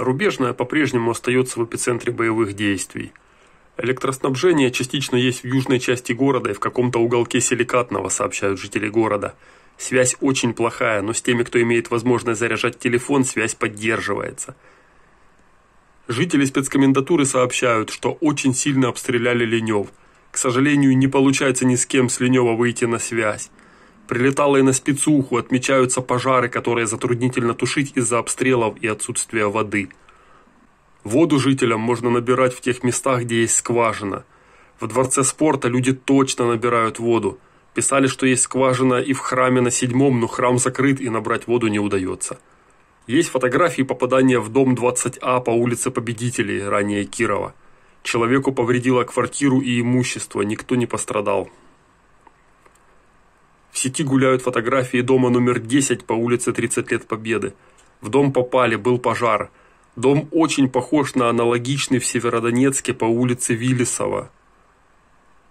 Рубежное по-прежнему остается в эпицентре боевых действий. Электроснабжение частично есть в южной части города и в каком-то уголке Силикатного, сообщают жители города. Связь очень плохая, но с теми, кто имеет возможность заряжать телефон, связь поддерживается. Жители спецкомендатуры сообщают, что очень сильно обстреляли Ленев. К сожалению, не получается ни с кем с Ленева выйти на связь. Прилетало и на спецуху, отмечаются пожары, которые затруднительно тушить из-за обстрелов и отсутствия воды. Воду жителям можно набирать в тех местах, где есть скважина. В Дворце Спорта люди точно набирают воду. Писали, что есть скважина и в храме на 7-м, но храм закрыт и набрать воду не удается. Есть фотографии попадания в дом 20А по улице Победителей, ранее Кирова. Человеку повредило квартиру и имущество, никто не пострадал. В сети гуляют фотографии дома номер 10 по улице 30 лет Победы. В дом попали, был пожар. Дом очень похож на аналогичный в Северодонецке по улице Вилисова.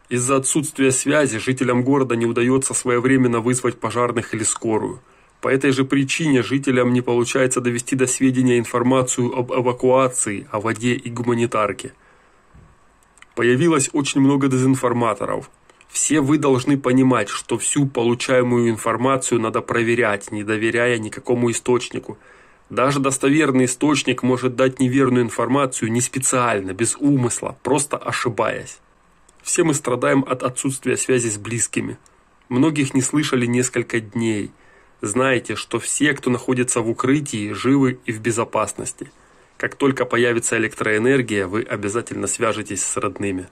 Из-за отсутствия связи жителям города не удается своевременно вызвать пожарных или скорую. По этой же причине жителям не получается довести до сведения информацию об эвакуации, о воде и гуманитарке. Появилось очень много дезинформаторов. Все вы должны понимать, что всю получаемую информацию надо проверять, не доверяя никакому источнику. Даже достоверный источник может дать неверную информацию не специально, без умысла, просто ошибаясь. Все мы страдаем от отсутствия связи с близкими. Многих не слышали несколько дней. Знаете, что все, кто находится в укрытии, живы и в безопасности. Как только появится электроэнергия, вы обязательно свяжетесь с родными.